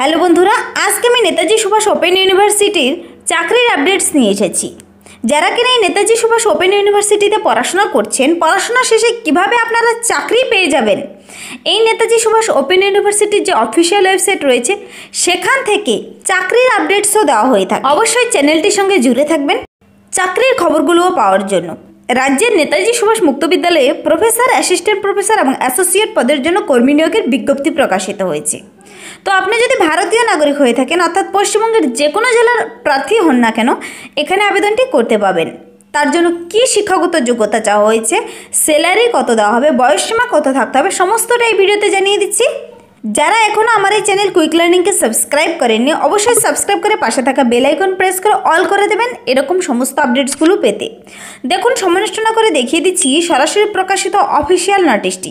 Hello बंधुरा आज के नेताजी सुभाष ओपन यूनिवर्सिटी चाकरिर अपडेट्स निये एसेछि। যারা কিনা নেতাজি সুভাষ ওপেন ইউনিভার্সিটিতে পড়াশোনা করছেন, পড়াশোনা শেষে কিভাবে আপনারা চাকরি পেয়ে যাবেন এই নেতাজি সুভাষ ওপেন ইউনিভার্সিটির যে অফিশিয়াল ওয়েবসাইট রয়েছে সেখান থেকে চাকরির আপডেটসও দেওয়া হয়ে থাকে। অবশ্যই চ্যানেলটির সঙ্গে জুড়ে থাকবেন চাকরির খবরগুলোও পাওয়ার জন্য। राज्य नेताजी सुभाष मुक्त विद्यालय प्रोफेसर असिस्टेंट प्रोफेसर और एसोसिएट पदर जन्य कर्मी नियोगेर विज्ञप्ति प्रकाशित हो। तो आपनि यदि भारतीय नागरिक हये थाकेन अर्थात पश्चिमबंगेर जे कोनो जेलार प्रार्थी हन ना केन एखाने आवेदनटी करते पाबेन। तार जन्य कि शिक्षागत योग्यता चाওয়া হয়েছে, স্যালারি কত দেওয়া হবে, বয়স সীমা কত থাকতে হবে সমস্তটাই ভিডিওতে জানিয়ে দিচ্ছি। যারা এখনো আমার এই চ্যানেল কুইক লার্নিং কে সাবস্ক্রাইব করেননি অবশ্যই সাবস্ক্রাইব করে পাশে থাকা বেল আইকন প্রেস করে অল করে দেবেন এরকম সমস্ত আপডেটস গুলো পেতে। দেখুন সময় নষ্ট না করে দেখিয়ে দিচ্ছি সরাসরি প্রকাশিত অফিশিয়াল নোটিশটি।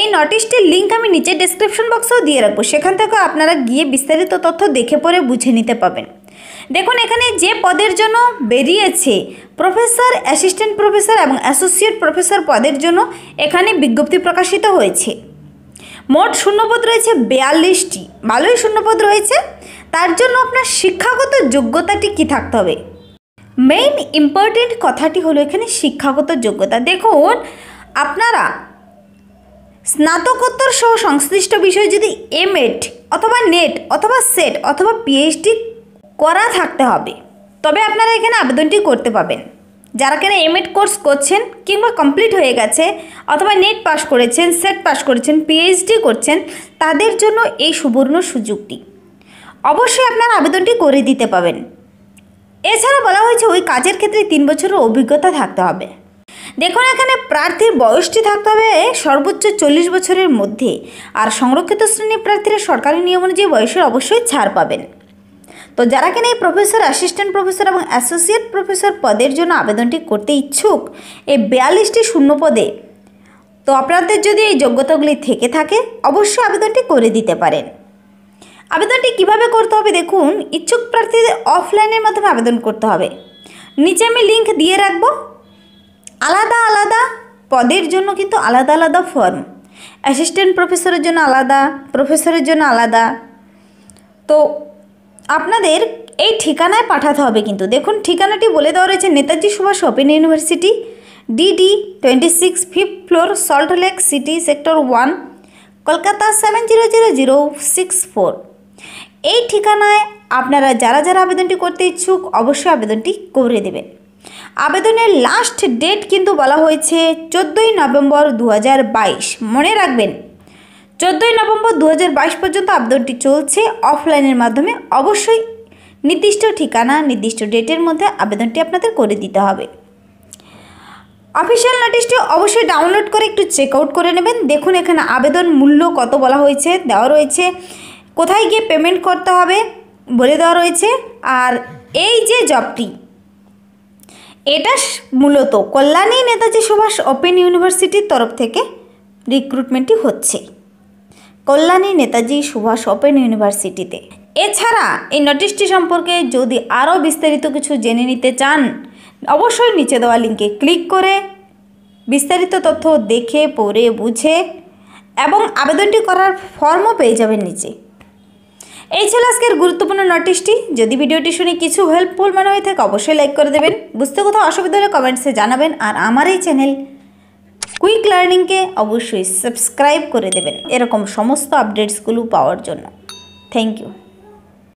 এই নোটিশটির লিংক আমি নিচে ডেসক্রিপশন বক্সেও দিয়ে রাখবো, সেখান থেকে আপনারা গিয়ে বিস্তারিত তথ্য দেখে পরে বুঝে নিতে পারবেন। দেখুন এখানে যে পদের জন্য বেরিয়েছে প্রফেসর অ্যাসিস্ট্যান্ট প্রফেসর এবং অ্যাসোসিয়েট প্রফেসর পদের জন্য এখানে বিজ্ঞপ্তি প্রকাশিত হয়েছে। মোট শূন্যপদ রয়েছে 42টি, ভালোই শূন্যপদ রয়েছে। তার জন্য আপনার শিক্ষাগত যোগ্যতাটি কী থাকতে হবে, মেইন ইম্পর্টেন্ট কথাটি হলো এখানে শিক্ষাগত যোগ্যতা। দেখুন আপনারা স্নাতকোত্তর সহ সংশ্লিষ্ট বিষয়ে যদি এমএড অথবা নেট অথবা সেট অথবা পিএইচডি করা থাকতে হবে তবে আপনারা এখানে আবেদনটি করতে পাবেন। যারা কিনা এমএড কোর্স করছেন কিংবা কমপ্লিট হয়ে গেছে অথবা নেট পাস করেছেন, সেট পাস করেছেন, পিএইচডি করছেন তাদের জন্য এই সুবর্ণ সুযোগটি, অবশ্যই আপনারা আবেদনটি করে দিতে পাবেন। এছাড়া বলা হয়েছে ওই কাজের ক্ষেত্রে 3 বছরের অভিজ্ঞতা থাকতে হবে। দেখুন এখানে প্রার্থীর বয়সটি থাকতে হবে সর্বোচ্চ 40 বছরের মধ্যে, আর সংরক্ষিত শ্রেণীর প্রার্থীরা সরকারি নিয়ম অনুযায়ী বয়সের অবশ্যই ছাড় পাবেন। তো যারা কিনা এই প্রফেসর অ্যাসিস্ট্যান্ট প্রফেসর এবং অ্যাসোসিয়েট প্রফেসর পদের জন্য আবেদনটি করতে ইচ্ছুক এই 42টি শূন্য পদে, তো আপনাদের যদি এই যোগ্যতাগুলি থেকে থাকে অবশ্যই আবেদনটি করে দিতে পারেন। আবেদনটি কিভাবে করতে হবে দেখুন, ইচ্ছুক প্রার্থীদের অফলাইনের মাধ্যমে আবেদন করতে হবে। নিচে আমি লিঙ্ক দিয়ে রাখবো। আলাদা আলাদা পদের জন্য কিন্তু আলাদা আলাদা ফর্ম, অ্যাসিস্ট্যান্ট প্রফেসরের জন্য আলাদা, প্রফেসরের জন্য আলাদা। তো আপনাদের এই ঠিকানায় পাঠাতে হবে কিন্তু। দেখুন ঠিকানাটি বলে দেওয়া রয়েছে Netaji Subhash open university DD 26 5th floor Salt Lake city sector 1 Kolkata 700064। এই ঠিকানায় আপনারা যারা যারা আবেদনটি করতে ইচ্ছুক অবশ্যই আবেদনটি করে দেবেন। আবেদনের লাস্ট ডেট কিন্তু বলা হয়েছে 14ই নভেম্বর 2022। মনে রাখবেন 14ই নভেম্বর 2022 পর্যন্ত আবেদনটি চলছে অফলাইনের মাধ্যমে। অবশ্যই নির্দিষ্ট ঠিকানা নির্দিষ্ট ডেটের মধ্যে আবেদনটি আপনাদের করে দিতে হবে। অফিশিয়াল নোটিশটি অবশ্যই ডাউনলোড করে একটু চেক আউট করে নেবেন। দেখুন এখানে আবেদন মূল্য কত বলা হয়েছে, দেওয়া রয়েছে কোথায় গিয়ে পেমেন্ট করতে হবে বলে দেওয়া রয়েছে। আর এই যে জবটি এটা মূলত কল্যাণী নেতাজি সুভাষ ওপেন ইউনিভার্সিটির তরফ থেকে রিক্রুটমেন্টটি হচ্ছে কল্যাণী নেতাজি সুভাষ ওপেন ইউনিভার্সিটিতে। এছাড়া এই নোটিশটি সম্পর্কে যদি আরও বিস্তারিত কিছু জেনে নিতে চান অবশ্যই নিচে দেওয়া লিঙ্কে ক্লিক করে বিস্তারিত তথ্য দেখে পড়ে বুঝে এবং আবেদনটি করার ফর্মও পেয়ে যাবেন নিচে। এই ছিল আজকের গুরুত্বপূর্ণ নোটিশটি। যদি ভিডিওটি শুনে কিছু হেল্পফুল মনে হয়ে থাকে অবশ্যই লাইক করে দেবেন, বুঝতে কোথাও অসুবিধা হলে কমেন্টসে জানাবেন, আর আমার এই চ্যানেল কুইক লার্নিংকে অবশ্যই সাবস্ক্রাইব করে দেবেন এরকম সমস্ত আপডেটসগুলো পাওয়ার জন্য। Thank you.